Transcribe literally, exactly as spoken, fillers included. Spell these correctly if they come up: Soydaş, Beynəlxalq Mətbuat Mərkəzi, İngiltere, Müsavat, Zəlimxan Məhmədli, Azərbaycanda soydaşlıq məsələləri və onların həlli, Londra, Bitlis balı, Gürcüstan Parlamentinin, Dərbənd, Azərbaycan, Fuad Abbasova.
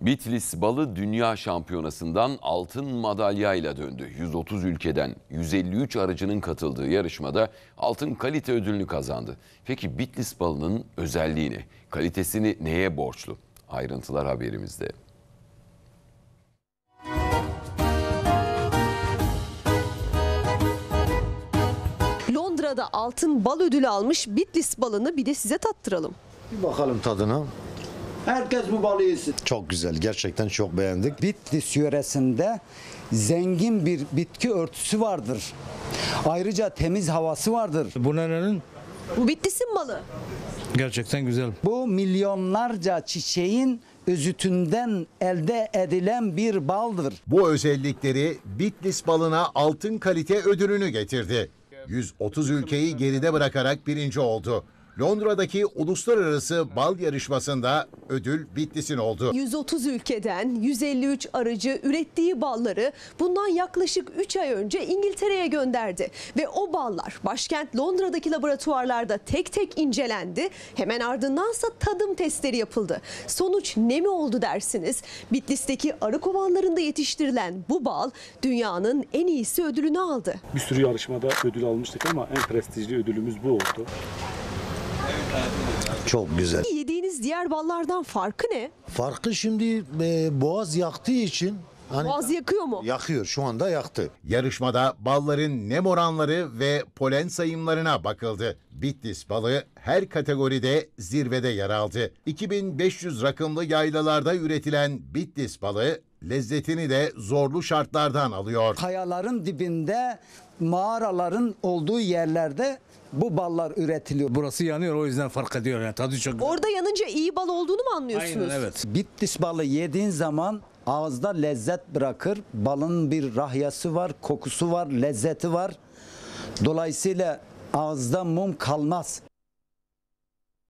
Bitlis balı dünya şampiyonasından altın madalyayla döndü. yüz otuz ülkeden yüz elli üç aracının katıldığı yarışmada altın kalite ödülünü kazandı. Peki Bitlis balının özelliğini, kalitesini neye borçlu? Ayrıntılar haberimizde. Londra'da altın bal ödülü almış Bitlis balını bir de size tattıralım. Bir bakalım tadına. Herkes bu balı yesin. Çok güzel, gerçekten çok beğendik. Bitlis yöresinde zengin bir bitki örtüsü vardır. Ayrıca temiz havası vardır. Bu nerenin? Bu Bitlis'in balı. Gerçekten güzel. Bu milyonlarca çiçeğin özütünden elde edilen bir baldır. Bu özellikleri Bitlis balına altın kalite ödülünü getirdi. yüz otuz ülkeyi geride bırakarak birinci oldu. Londra'daki uluslararası bal yarışmasında ödül Bitlis'in oldu. yüz otuz ülkeden yüz elli üç aracı ürettiği balları bundan yaklaşık üç ay önce İngiltere'ye gönderdi. Ve o ballar başkent Londra'daki laboratuvarlarda tek tek incelendi. Hemen ardındansa tadım testleri yapıldı. Sonuç ne mi oldu dersiniz? Bitlis'teki arı kovanlarında yetiştirilen bu bal dünyanın en iyisi ödülünü aldı. Bir sürü yarışmada ödül almıştık ama en prestijli ödülümüz bu oldu. Çok güzel. Yediğiniz diğer ballardan farkı ne? Farkı şimdi e, boğaz yaktığı için. Hani, boğaz yakıyor mu? Yakıyor, şu anda yaktı. Yarışmada balların nem oranları ve polen sayımlarına bakıldı. Bitlis balı her kategoride zirvede yer aldı. iki bin beş yüz rakımlı yaylalarda üretilen Bitlis balı lezzetini de zorlu şartlardan alıyor. Kayaların dibinde, mağaraların olduğu yerlerde bu ballar üretiliyor. Burası yanıyor, o yüzden fark ediyor. Yani tadı çok güzel. Orada yanınca iyi bal olduğunu mu anlıyorsunuz? Aynen, evet. Bitlis balı yediğin zaman ağızda lezzet bırakır. Balın bir rahyası var, kokusu var, lezzeti var. Dolayısıyla ağızda mum kalmaz.